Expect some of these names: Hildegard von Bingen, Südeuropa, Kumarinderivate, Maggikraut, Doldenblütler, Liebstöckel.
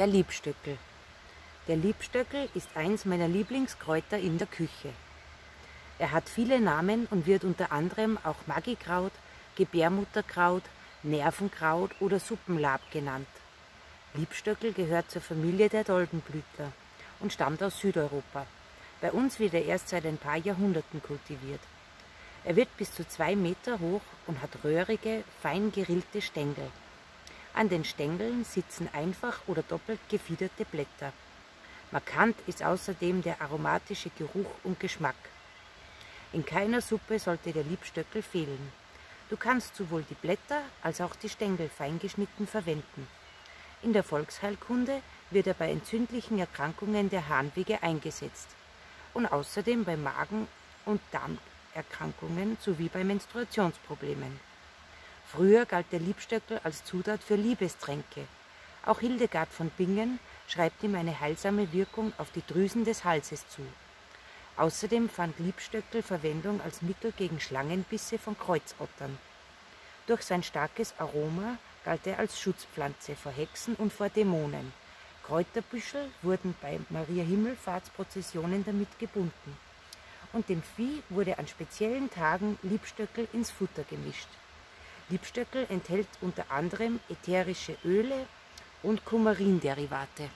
Der Liebstöckel. Der Liebstöckel ist eins meiner Lieblingskräuter in der Küche. Er hat viele Namen und wird unter anderem auch Maggikraut, Gebärmutterkraut, Nervenkraut oder Suppenlab genannt. Liebstöckel gehört zur Familie der Doldenblütler und stammt aus Südeuropa. Bei uns wird er erst seit ein paar Jahrhunderten kultiviert. Er wird bis zu 2 Meter hoch und hat röhrige, fein gerillte Stängel. An den Stängeln sitzen einfach oder doppelt gefiederte Blätter. Markant ist außerdem der aromatische Geruch und Geschmack. In keiner Suppe sollte der Liebstöckel fehlen. Du kannst sowohl die Blätter als auch die Stängel fein geschnitten verwenden. In der Volksheilkunde wird er bei entzündlichen Erkrankungen der Harnwege eingesetzt und außerdem bei Magen- und Darmerkrankungen sowie bei Menstruationsproblemen. Früher galt der Liebstöckel als Zutat für Liebestränke. Auch Hildegard von Bingen schreibt ihm eine heilsame Wirkung auf die Drüsen des Halses zu. Außerdem fand Liebstöckel Verwendung als Mittel gegen Schlangenbisse von Kreuzottern. Durch sein starkes Aroma galt er als Schutzpflanze vor Hexen und vor Dämonen. Kräuterbüschel wurden bei Maria-Himmelfahrtsprozessionen damit gebunden. Und dem Vieh wurde an speziellen Tagen Liebstöckel ins Futter gemischt. Liebstöckel enthält unter anderem ätherische Öle und Kumarinderivate.